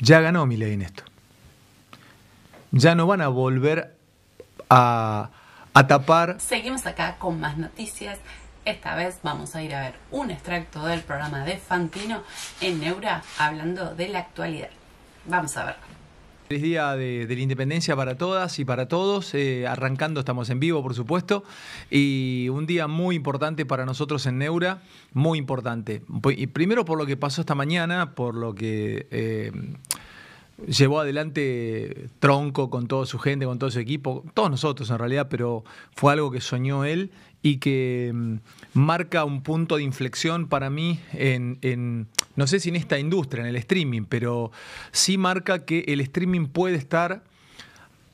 Ya ganó Milei en esto. Ya no van a volver a tapar. Seguimos acá con más noticias. Esta vez vamos a ir a ver un extracto del programa de Fantino en Neura, hablando de la actualidad. Vamos a ver. Feliz día de la independencia para todas y para todos. Arrancando, estamos en vivo, por supuesto. Y un día muy importante para nosotros en Neura, muy importante. Y primero por lo que pasó esta mañana, por lo que llevó adelante Tronco con toda su gente, con todo su equipo, todos nosotros en realidad, pero fue algo que soñó él y que marca un punto de inflexión para mí en no sé si en esta industria, en el streaming, pero sí marca que el streaming puede estar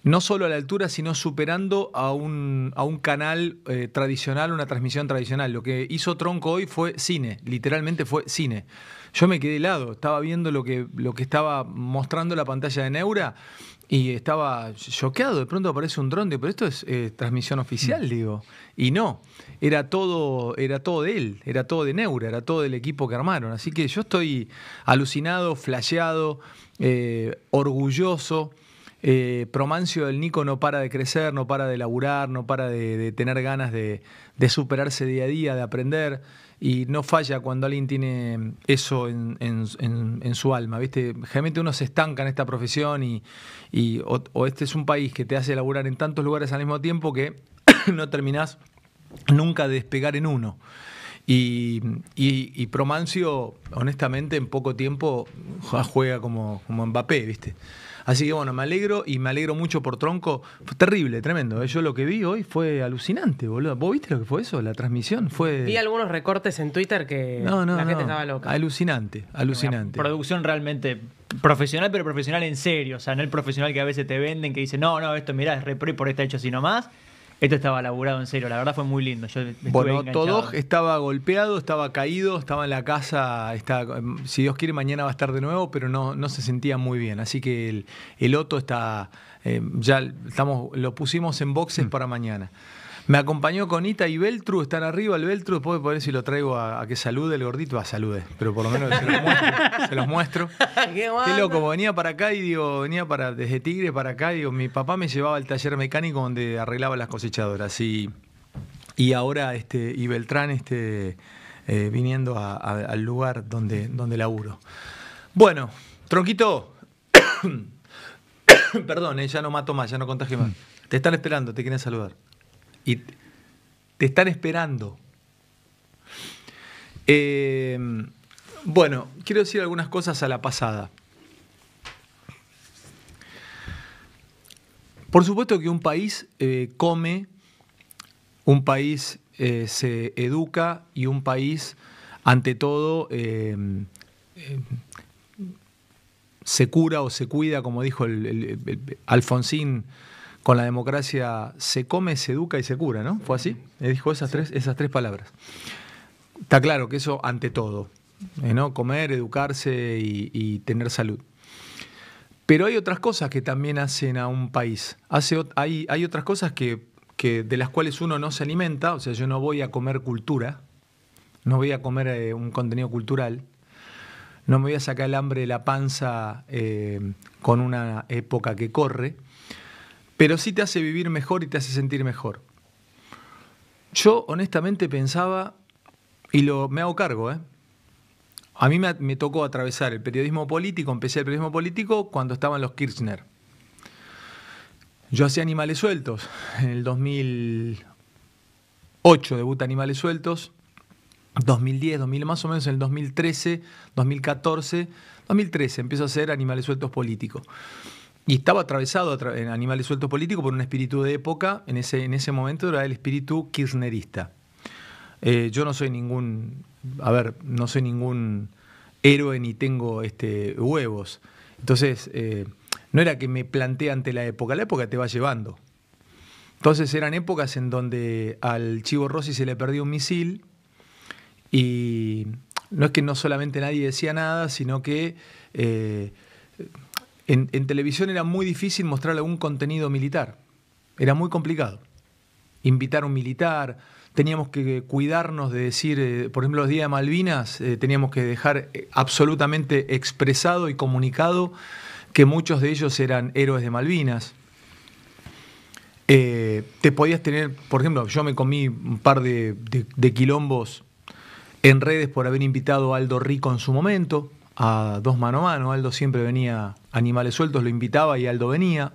no solo a la altura, sino superando a un canal tradicional, una transmisión tradicional. Lo que hizo Tronco hoy fue cine, literalmente fue cine. Yo me quedé helado, estaba viendo lo que estaba mostrando la pantalla de Neura y estaba choqueado. De pronto aparece un dron, pero esto es transmisión oficial, digo. Y no, era todo de él, era todo de Neura, era todo del equipo que armaron. Así que yo estoy alucinado, flasheado, orgulloso. Promancio del Nico no para de crecer, no para de laburar, no para de tener ganas de superarse día a día, de aprender, y no falla cuando alguien tiene eso en su alma, ¿viste? Generalmente uno se estanca en esta profesión o este es un país que te hace laburar en tantos lugares al mismo tiempo que no terminás nunca de despegar en uno. Y Promancio, honestamente, en poco tiempo juega como Mbappé, ¿viste? Así que bueno, me alegro y me alegro mucho por Tronco. Fue terrible, tremendo. Yo lo que vi hoy fue alucinante, boludo. ¿Vos viste lo que fue eso? La transmisión fue... Vi algunos recortes en Twitter que la gente estaba loca. Alucinante, alucinante. Una producción realmente profesional, pero profesional en serio. O sea, no el profesional que a veces te venden, que dice, no, esto mirá, es repro y por esto está hecho así nomás. Esto estaba laburado en serio, la verdad fue muy lindo. Yo bueno, Otodog estaba golpeado, estaba caído, estaba en la casa, si Dios quiere mañana va a estar de nuevo, pero no se sentía muy bien. Así que el Otto está, lo pusimos en boxes para mañana. Me acompañó Conita y Beltru, están arriba el Beltru, después de ver si lo traigo a que salude el gordito, salude, pero por lo menos se los muestro. Qué loco, venía para acá y digo, desde Tigre para acá, digo, mi papá me llevaba al taller mecánico donde arreglaba las cosechadoras y ahora y Beltrán viniendo al lugar donde laburo. Bueno, Tronquito, perdón, ya no mato más, ya no contagio más. Te están esperando, te quieren saludar. Y te están esperando. Bueno, quiero decir algunas cosas a la pasada. Por supuesto que un país come, un país se educa y un país, ante todo, se cura o se cuida, como dijo el Alfonsín. Con la democracia se come, se educa y se cura, ¿no? ¿Fue así? Dijo esas tres palabras. Está claro que eso ante todo, ¿no? Comer, educarse y tener salud. Pero hay otras cosas que también hacen a un país. Hay otras cosas que de las cuales uno no se alimenta, o sea, yo no voy a comer cultura, no voy a comer un contenido cultural, no me voy a sacar el hambre de la panza con una época que corre, pero sí te hace vivir mejor y te hace sentir mejor. Yo honestamente pensaba, y me hago cargo, a mí me tocó atravesar el periodismo político, empecé el periodismo político cuando estaban los Kirchner. Yo hacía Animales Sueltos, en el 2008 debuta Animales Sueltos, 2010, más o menos en el 2013, 2014, 2013 empiezo a hacer Animales Sueltos políticos. Y estaba atravesado en Animales Sueltos político por un espíritu de época, en ese momento era el espíritu kirchnerista. Yo no soy ningún héroe ni tengo huevos. Entonces, no era que me planteé ante la época te va llevando. Entonces eran épocas en donde al Chivo Rossi se le perdió un misil y no es que no solamente nadie decía nada, sino que... En televisión era muy difícil mostrar algún contenido militar. Era muy complicado. Invitar a un militar, teníamos que cuidarnos de decir, por ejemplo, los días de Malvinas, teníamos que dejar absolutamente expresado y comunicado que muchos de ellos eran héroes de Malvinas. Te podías tener, por ejemplo, yo me comí un par de quilombos en redes por haber invitado a Aldo Rico en su momento, a Dos Mano a Mano. Aldo siempre venía, Animales Sueltos lo invitaba y Aldo venía.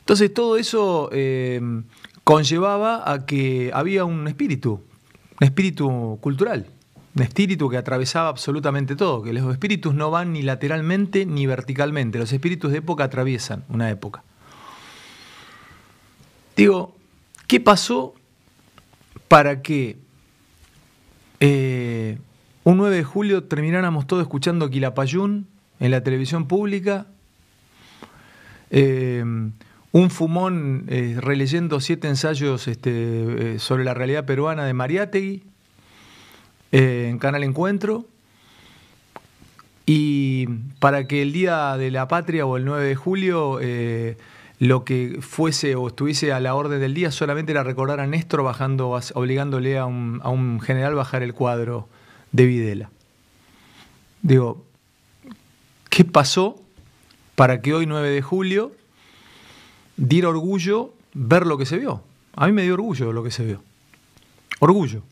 Entonces todo eso conllevaba a que había un espíritu cultural, un espíritu que atravesaba absolutamente todo, que los espíritus no van ni lateralmente ni verticalmente, los espíritus de época atraviesan una época. Digo, ¿qué pasó para que un 9 de julio termináramos todos escuchando Quilapayún en la televisión pública? Un fumón releyendo 7 ensayos sobre la realidad peruana de Mariátegui en Canal Encuentro, y para que el Día de la Patria o el 9 de julio lo que fuese o estuviese a la orden del día solamente era recordar a Néstor bajando, obligándole a un general bajar el cuadro de Videla. Digo, ¿qué pasó para que hoy 9 de julio diera orgullo ver lo que se vio? A mí me dio orgullo lo que se vio. Orgullo.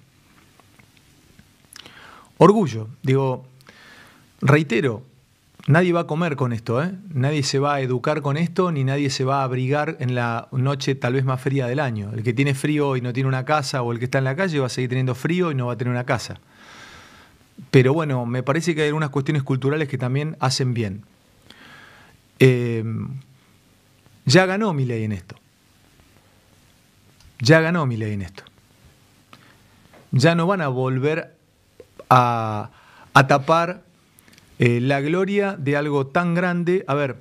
Orgullo. Digo, reitero, nadie va a comer con esto, ¿eh? Nadie se va a educar con esto, ni nadie se va a abrigar en la noche tal vez más fría del año. El que tiene frío y no tiene una casa, o el que está en la calle va a seguir teniendo frío y no va a tener una casa. Pero bueno, me parece que hay algunas cuestiones culturales que también hacen bien. Ya ganó Milei en esto. Ya ganó Milei en esto. Ya no van a volver a tapar la gloria de algo tan grande. A ver,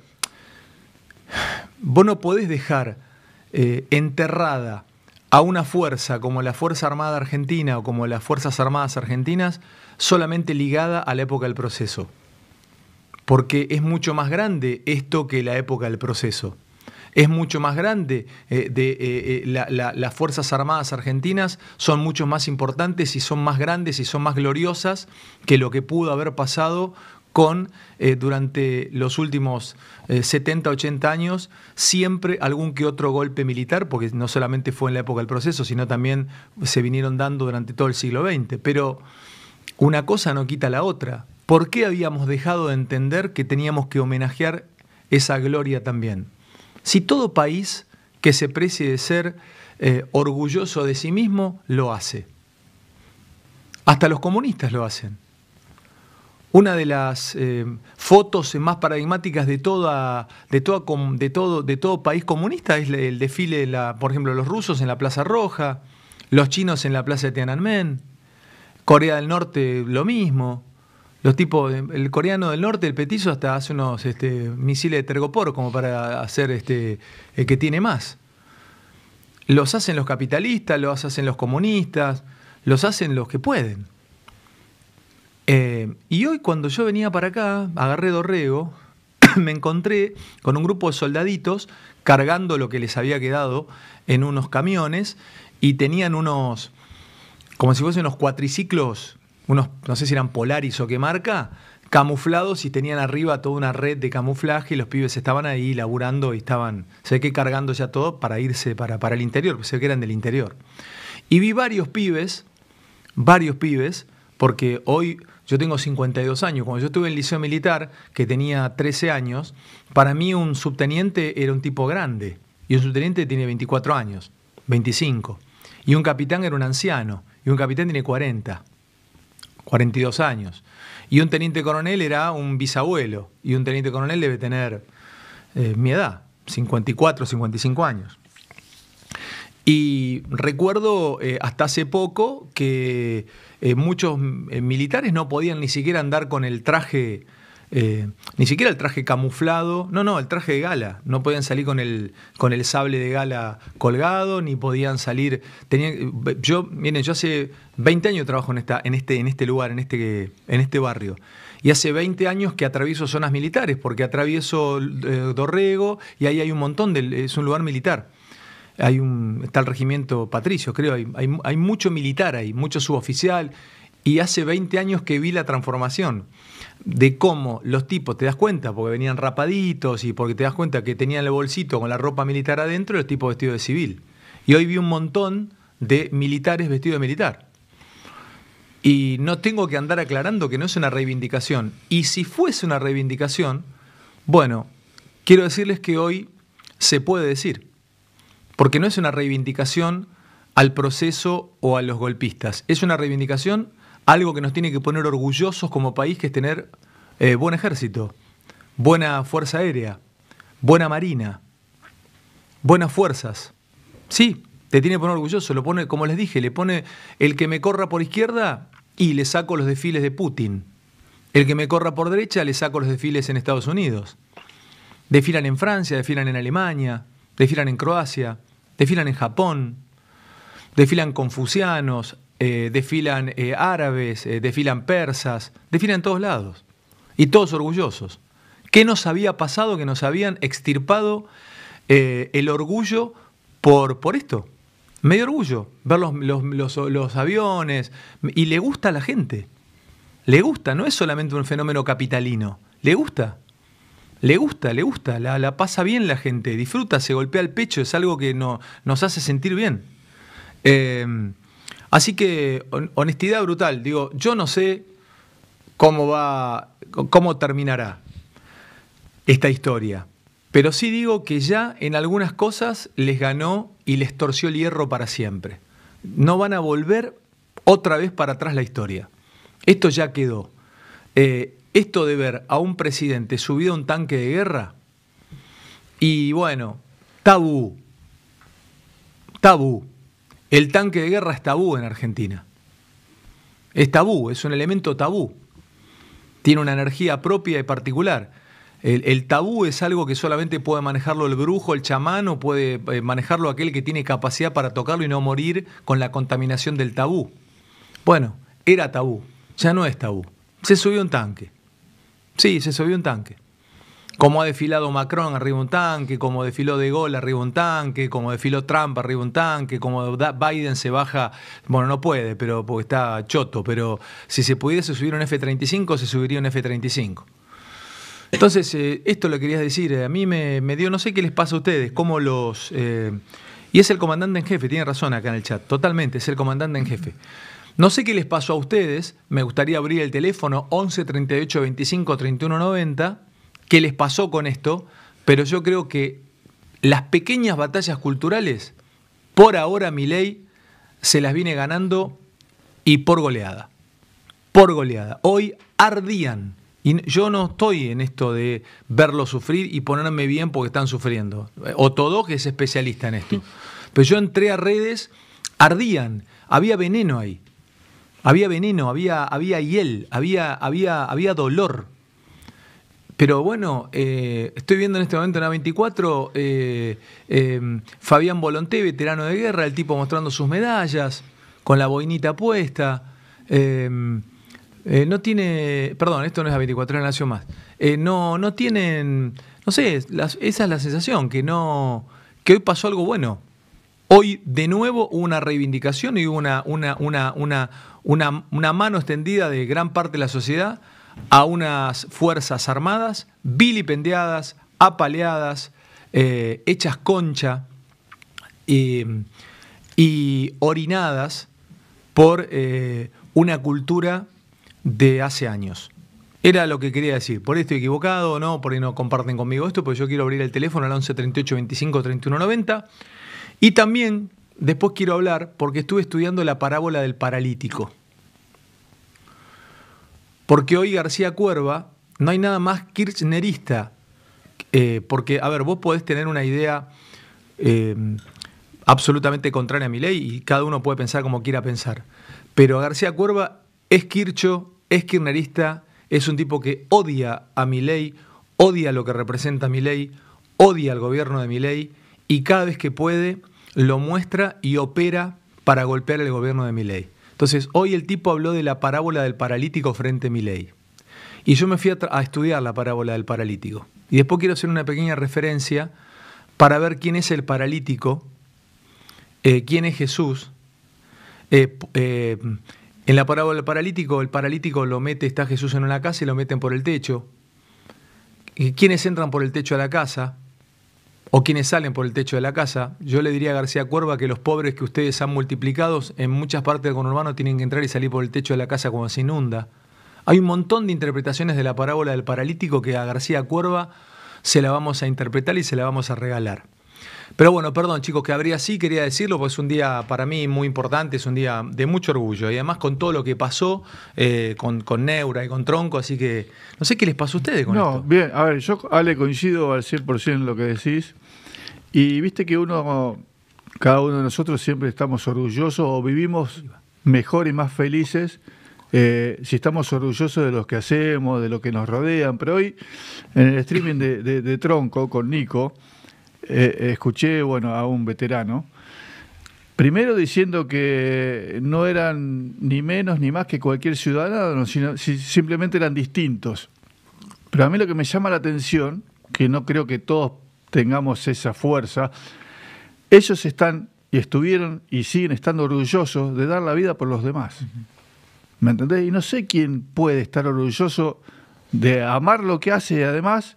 vos no podés dejar enterrada a una fuerza como la Fuerza Armada Argentina o como las Fuerzas Armadas Argentinas solamente ligada a la época del proceso. Porque es mucho más grande esto que la época del proceso. Es mucho más grande, las Fuerzas Armadas Argentinas son mucho más importantes y son más grandes y son más gloriosas que lo que pudo haber pasado con durante los últimos 70, 80 años, siempre algún que otro golpe militar, porque no solamente fue en la época del proceso, sino también se vinieron dando durante todo el siglo XX. Pero una cosa no quita la otra. ¿Por qué habíamos dejado de entender que teníamos que homenajear esa gloria también? Si todo país que se precie de ser orgulloso de sí mismo lo hace, hasta los comunistas lo hacen. Una de las fotos más paradigmáticas de todo país comunista es el desfile, por ejemplo, los rusos en la Plaza Roja, los chinos en la Plaza de Tiananmen, Corea del Norte lo mismo. Los tipos, el coreano del norte, el petizo, hasta hace unos misiles de tergopor como para hacer el que tiene más. Los hacen los capitalistas, los hacen los comunistas, los hacen los que pueden. Y hoy cuando yo venía para acá, agarré Dorrego, me encontré con un grupo de soldaditos cargando lo que les había quedado en unos camiones, y tenían unos, como si fuesen unos cuatriciclos, no sé si eran Polaris o qué marca, camuflados, y tenían arriba toda una red de camuflaje, y los pibes estaban ahí laburando y estaban, se ve que cargando ya todo para irse para el interior, porque se ve que eran del interior. Y vi varios pibes, porque hoy yo tengo 52 años, cuando yo estuve en el liceo militar, que tenía 13 años, para mí un subteniente era un tipo grande, y un subteniente tiene 24 años, 25, y un capitán era un anciano, y un capitán tiene 40. 42 años. Y un teniente coronel era un bisabuelo. Y un teniente coronel debe tener mi edad, 54, 55 años. Y recuerdo hasta hace poco que muchos militares no podían ni siquiera andar con el traje, ni siquiera el traje camuflado, no, el traje de gala. No podían salir con el sable de gala colgado, ni podían salir. Miren, yo hace 20 años trabajo en este lugar, en este barrio. Y hace 20 años que atravieso zonas militares, porque atravieso Dorrego, y ahí hay un montón es un lugar militar. está el regimiento Patricio, creo, hay mucho militar ahí, mucho suboficial, y hace 20 años que vi la transformación de cómo los tipos, te das cuenta, porque venían rapaditos y porque te das cuenta que tenían el bolsito con la ropa militar adentro y los tipos vestidos de civil. Y hoy vi un montón de militares vestidos de militar. Y no tengo que andar aclarando que no es una reivindicación. Y si fuese una reivindicación, bueno, quiero decirles que hoy se puede decir, porque no es una reivindicación al proceso o a los golpistas, es una reivindicación a algo que nos tiene que poner orgullosos como país, que es tener buen ejército, buena fuerza aérea, buena marina, buenas fuerzas. Sí, te tiene que poner orgulloso, lo pone, como les dije, le pone el que me corra por izquierda y le saco los desfiles de Putin. El que me corra por derecha le saco los desfiles en Estados Unidos. Desfilan en Francia, desfilan en Alemania, desfilan en Croacia, desfilan en Japón, desfilan confucianos, desfilan árabes, desfilan persas, desfilan en todos lados. Y todos orgullosos. ¿Qué nos había pasado que nos habían extirpado el orgullo por esto? Me dio orgullo ver los aviones, y le gusta a la gente. Le gusta, no es solamente un fenómeno capitalino, le gusta. Le gusta, le gusta, la pasa bien la gente, disfruta, se golpea el pecho, es algo que nos hace sentir bien. Así que honestidad brutal, digo, yo no sé cómo terminará esta historia, pero sí digo que ya en algunas cosas les ganó y les torció el hierro para siempre. No van a volver otra vez para atrás la historia. Esto ya quedó. Esto de ver a un presidente subido a un tanque de guerra y, bueno, tabú, tabú. El tanque de guerra es tabú en Argentina. Es tabú, es un elemento tabú. Tiene una energía propia y particular. El tabú es algo que solamente puede manejarlo el brujo, el chamán, o puede manejarlo aquel que tiene capacidad para tocarlo y no morir con la contaminación del tabú. Bueno, era tabú, ya no es tabú. Se subió un tanque. Sí, se subió un tanque. Como ha desfilado Macron arriba de un tanque, como desfiló De Gaulle arriba de un tanque, como desfiló Trump arriba de un tanque, como Biden se baja, bueno, no puede, pero porque está choto, pero si se pudiese subir un F-35, se subiría un F-35. Entonces, esto lo querías decir, a mí me dio, no sé qué les pasa a ustedes, cómo los... y es el comandante en jefe, tiene razón acá en el chat, totalmente, es el comandante en jefe. No sé qué les pasó a ustedes, me gustaría abrir el teléfono 11 38 25 31 90, qué les pasó con esto, pero yo creo que las pequeñas batallas culturales, por ahora Milei se las viene ganando y por goleada, por goleada. Hoy ardían, y yo no estoy en esto de verlos sufrir y ponerme bien porque están sufriendo. Otodog es especialista en esto, pero yo entré a redes, ardían, había veneno ahí. Había veneno, había hiel, había dolor. Pero bueno, estoy viendo en este momento en A24 Fabián Bolonté, veterano de guerra, el tipo mostrando sus medallas, con la boinita puesta. No tiene... Perdón, esto no es A24, es Nación Más. No tienen... No sé, esa es la sensación, que no... Que hoy pasó algo bueno. Hoy de nuevo hubo una reivindicación y una mano extendida de gran parte de la sociedad a unas fuerzas armadas vilipendiadas, apaleadas, hechas concha y orinadas por una cultura de hace años. Era lo que quería decir. Por ahí estoy equivocado o no, por ahí no comparten conmigo esto, pero yo quiero abrir el teléfono al 11 38 25 31 90. Y también, después quiero hablar, porque estuve estudiando la parábola del paralítico. Porque hoy García Cuerva, no hay nada más kirchnerista. Porque, a ver, vos podés tener una idea absolutamente contraria a Milei y cada uno puede pensar como quiera pensar. Pero García Cuerva es kircho, es kirchnerista, es un tipo que odia a Milei, odia lo que representa Milei, odia al gobierno de Milei, y cada vez que puede lo muestra y opera para golpear al gobierno de Milei. Entonces, hoy el tipo habló de la parábola del paralítico frente a Milei. Y yo me fui a estudiar la parábola del paralítico. Y después quiero hacer una pequeña referencia para ver quién es el paralítico quién es Jesús. En la parábola del paralítico, el paralítico lo mete, está Jesús en una casa y lo meten por el techo. ¿Quiénes entran por el techo a la casa? ¿O quiénes salen por el techo de la casa? Yo le diría a García Cuerva que los pobres que ustedes han multiplicado en muchas partes del conurbano tienen que entrar y salir por el techo de la casa cuando se inunda. Hay un montón de interpretaciones de la parábola del paralítico que a García Cuerva se la vamos a interpretar y se la vamos a regalar. Pero bueno, perdón chicos, que habría sí, quería decirlo, porque es un día para mí muy importante, es un día de mucho orgullo. Y además con todo lo que pasó con Neura y con Tronco, así que no sé qué les pasó a ustedes con esto. No, bien, a ver, yo Ale coincido al 100% en lo que decís. Y viste que uno, cada uno de nosotros siempre estamos orgullosos o vivimos mejor y más felices si estamos orgullosos de lo que hacemos, de lo que nos rodean. Pero hoy en el streaming de Tronco con Nico... escuché, bueno, a un veterano primero diciendo que no eran ni menos ni más que cualquier ciudadano, sino simplemente eran distintos. Pero a mí lo que me llama la atención, que no creo que todos tengamos esa fuerza, ellos están y estuvieron y siguen estando orgullosos de dar la vida por los demás. ¿Me entendés? Y no sé quién puede estar orgulloso de amar lo que hace y además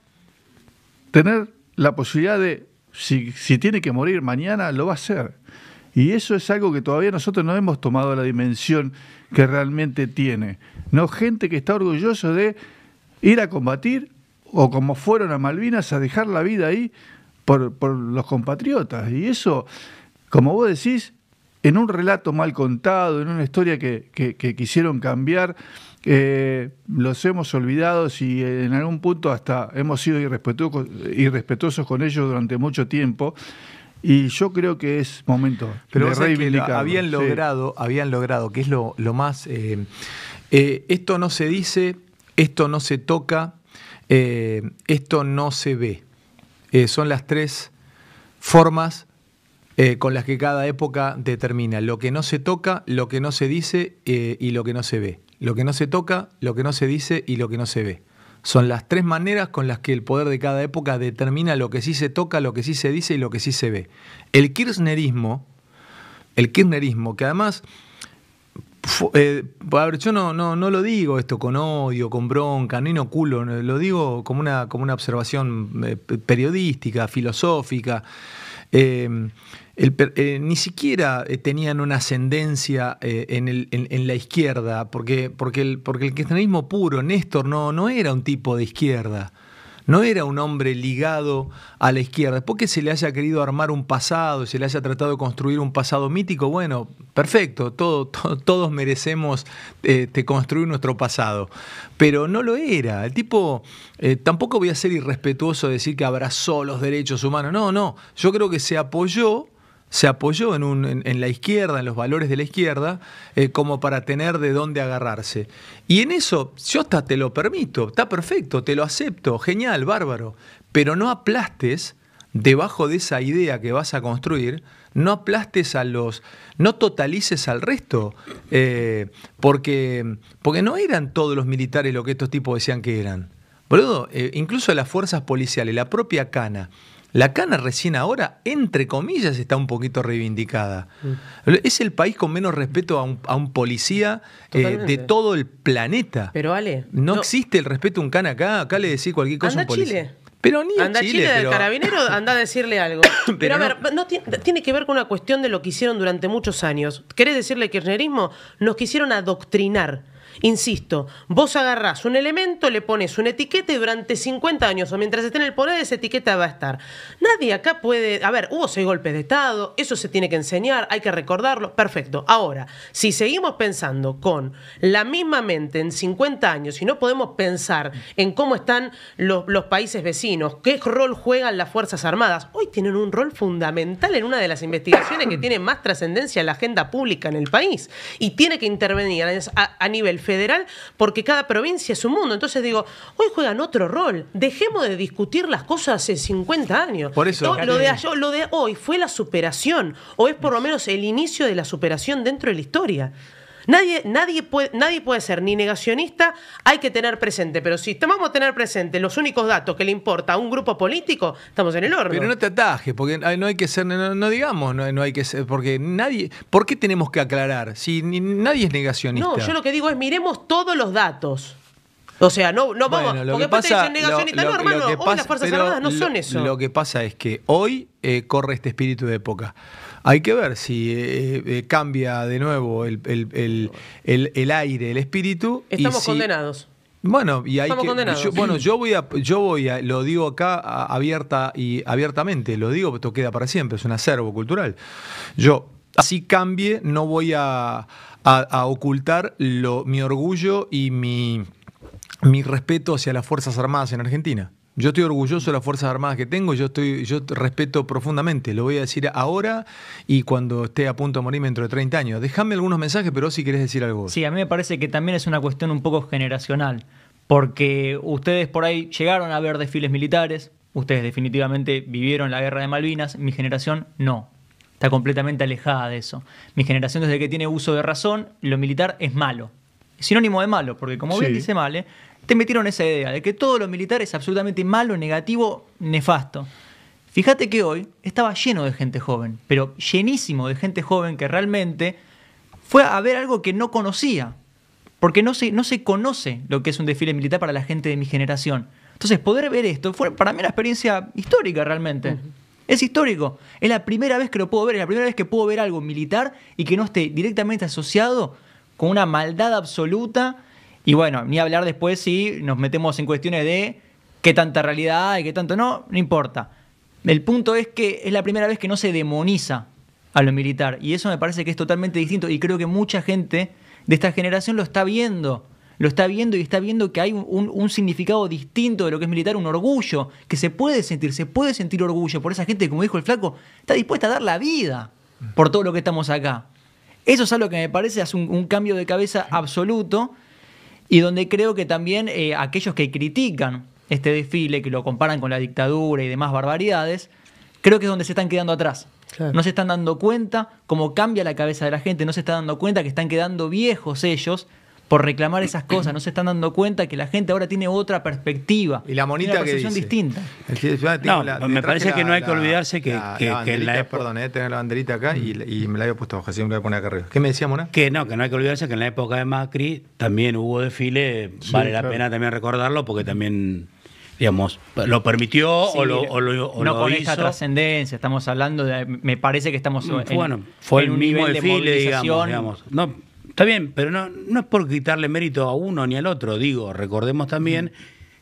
tener la posibilidad de si tiene que morir mañana, lo va a hacer. Y eso es algo que todavía nosotros no hemos tomado la dimensión que realmente tiene. No, gente que está orgullosa de ir a combatir o como fueron a Malvinas a dejar la vida ahí por los compatriotas. Y eso, como vos decís, en un relato mal contado, en una historia que quisieron cambiar, los hemos olvidado y en algún punto hasta hemos sido irrespetuosos con ellos durante mucho tiempo. Y yo creo que es momento de reivindicarlo. Habían logrado, que es lo más... esto no se dice, esto no se toca, esto no se ve. Son las tres formas con las que cada época determina lo que no se toca, lo que no se dice y lo que no se ve. Lo que no se toca, lo que no se dice y lo que no se ve. Son las tres maneras con las que el poder de cada época determina lo que sí se toca, lo que sí se dice y lo que sí se ve. El kirchnerismo, que además, yo no lo digo esto con odio, con bronca, no inoculo, lo digo como una observación periodística, filosófica. Ni siquiera tenían una ascendencia en la izquierda, porque el kirchnerismo puro, Néstor, no era un tipo de izquierda, no era un hombre ligado a la izquierda. Después que se le haya querido armar un pasado, se le haya tratado de construir un pasado mítico, bueno, perfecto, todos merecemos construir nuestro pasado, pero no lo era. El tipo, tampoco voy a ser irrespetuoso de decir que abrazó los derechos humanos, no, yo creo que se apoyó en la izquierda, en los valores de la izquierda, como para tener de dónde agarrarse. Y en eso yo hasta te lo permito, está perfecto, te lo acepto, genial, bárbaro. Pero no aplastes, debajo de esa idea que vas a construir, no aplastes no totalices al resto, porque no eran todos los militares lo que estos tipos decían que eran. Boludo, incluso las fuerzas policiales, la propia Cana. La Cana recién ahora, entre comillas, está un poquito reivindicada. Mm. Es el país con menos respeto a un policía de todo el planeta. Pero Ale... No existe el respeto a un Cana acá. Acá le decís cualquier cosa a un policía. Chile. Pero ni anda a Chile. Del carabinero, anda a decirle algo. Pero a ver, no tiene que ver con una cuestión de lo que hicieron durante muchos años. ¿Querés decirle kirchnerismo? Nos quisieron adoctrinar. Insisto, vos agarrás un elemento, le pones una etiqueta y durante 50 años o mientras esté en el poder esa etiqueta va a estar. Nadie acá puede... A ver, hubo 6 golpes de Estado, eso se tiene que enseñar, hay que recordarlo, perfecto. Ahora, si seguimos pensando con la misma mente en 50 años y no podemos pensar en cómo están los países vecinos, qué rol juegan las Fuerzas Armadas, hoy tienen un rol fundamental en una de las investigaciones que tiene más trascendencia en la agenda pública en el país y tiene que intervenir a nivel federal, porque cada provincia es un mundo. Entonces digo, hoy juegan otro rol. Dejemos de discutir las cosas hace 50 años. Por eso, lo de hoy fue la superación, o es por lo menos el inicio de la superación dentro de la historia. Nadie puede ser ni negacionista, hay que tener presente. Pero si vamos a tener presente los únicos datos que le importa a un grupo político, estamos en el horno. Pero no te atajes, porque no hay que ser, no hay que ser, porque nadie, ¿por qué tenemos que aclarar? Si nadie es negacionista. No, yo lo que digo es miremos todos los datos. O sea, no vamos, bueno, porque después te dicen negacionista. No, hermano, hoy las Fuerzas Armadas no son eso. Lo que pasa es que hoy corre este espíritu de época. Hay que ver si cambia de nuevo el aire, el espíritu. Estamos condenados. Bueno, y hay que, yo voy a, lo digo acá abiertamente, lo digo, esto queda para siempre, es un acervo cultural. Yo, así cambie, no voy a ocultar mi orgullo y mi respeto hacia las Fuerzas Armadas en Argentina. Yo estoy orgulloso de las Fuerzas Armadas que tengo, yo respeto profundamente, lo voy a decir ahora y cuando esté a punto de morirme dentro de 30 años. Déjame algunos mensajes, pero si querés decir algo. Sí, a mí me parece que también es una cuestión un poco generacional, porque ustedes por ahí llegaron a ver desfiles militares, ustedes definitivamente vivieron la guerra de Malvinas, mi generación no, está completamente alejada de eso. Mi generación desde que tiene uso de razón, lo militar es malo, sinónimo de malo, porque como bien dice Male, te metieron esa idea de que todo lo militar es absolutamente malo, negativo, nefasto. Fíjate que hoy estaba lleno de gente joven, pero llenísimo de gente joven que realmente fue a ver algo que no conocía, porque no se conoce lo que es un desfile militar para la gente de mi generación. Entonces poder ver esto fue para mí una experiencia histórica realmente. Es histórico, es la primera vez que lo puedo ver, es la primera vez que puedo ver algo militar y que no esté directamente asociado con una maldad absoluta. Y bueno, ni hablar después si nos metemos en cuestiones de qué tanta realidad hay, qué tanto no, no importa. El punto es que es la primera vez que no se demoniza a lo militar. Y eso me parece que es totalmente distinto. Y creo que mucha gente de esta generación lo está viendo. Lo está viendo y está viendo que hay un significado distinto de lo que es militar, un orgullo, que se puede sentir orgullo por esa gente que, como dijo el flaco, está dispuesta a dar la vida por todo lo que estamos acá. Eso es algo que me parece hace un cambio de cabeza absoluto. Y donde creo que también aquellos que critican este desfile, que lo comparan con la dictadura y demás barbaridades, creo que es donde se están quedando atrás. Claro. No se están dando cuenta cómo cambia la cabeza de la gente, no se están dando cuenta que están quedando viejos ellos por reclamar esas cosas, no se están dando cuenta que la gente ahora tiene otra perspectiva. Y la monita que dice. Distinta. No, me parece que no hay que olvidarse que en la época... Perdón, tener la banderita acá y me la había puesto abajo, así me la voy a poner acá arriba. ¿Qué me decía, Mona? Que no hay que olvidarse que en la época de Macri también hubo desfile, sí, vale la pena también recordarlo porque también... digamos, lo permitió sí, o no lo con hizo. Esta trascendencia, estamos hablando de... Me parece que estamos fue en el un mismo nivel desfile, de movilización. Digamos. No, está bien, pero no es por quitarle mérito a uno ni al otro. Digo, recordemos también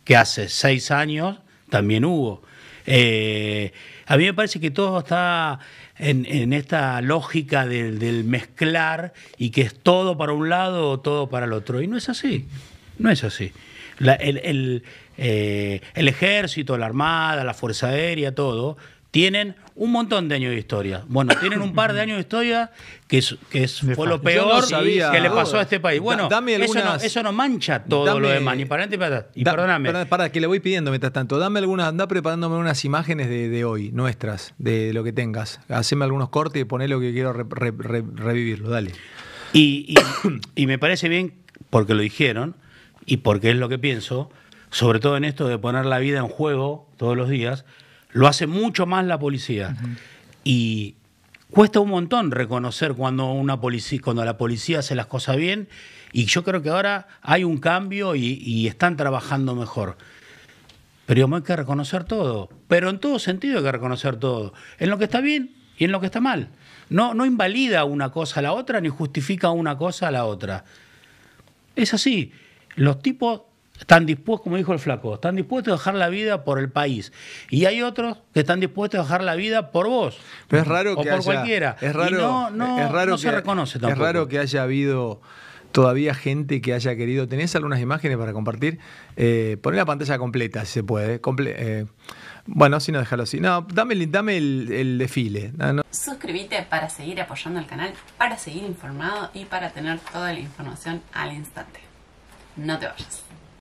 que hace 6 años también hubo. A mí me parece que todo está en esta lógica del mezclar y que es todo para un lado o todo para el otro. Y no es así, no es así. El ejército, la armada, la fuerza aérea, todo... tienen un montón de años de historia. Bueno, tienen un par de años de historia fue lo peor que le pasó a este país. Bueno, eso no mancha todo lo demás. Ni para adelante y perdóname. Para que le voy pidiendo mientras tanto. Dame algunas, anda preparándome unas imágenes de hoy, nuestras, de lo que tengas. Haceme algunos cortes y poné lo que quiero revivirlo. Dale. Y me parece bien, porque lo dijeron y porque es lo que pienso, sobre todo en esto de poner la vida en juego todos los días. Lo hace mucho más la policía. Uh-huh. Y cuesta un montón reconocer cuando la policía hace las cosas bien. Y yo creo que ahora hay un cambio y están trabajando mejor. Pero digamos, hay que reconocer todo. Pero en todo sentido hay que reconocer todo. En lo que está bien y en lo que está mal. No invalida una cosa a la otra ni justifica una cosa a la otra. Es así. Los tipos... están dispuestos, como dijo el flaco, están dispuestos a dejar la vida por el país. Y hay otros que están dispuestos a dejar la vida por vos. Pero es raro o que por haya, cualquiera. Es raro, y es raro no que, se reconoce tampoco. Es raro que haya habido todavía gente que haya querido... ¿Tenés algunas imágenes para compartir? Poné la pantalla completa, si se puede. Bueno, si no, déjalo así. No, dame el desfile. No. Suscríbete para seguir apoyando al canal, para seguir informado y para tener toda la información al instante. No te vayas.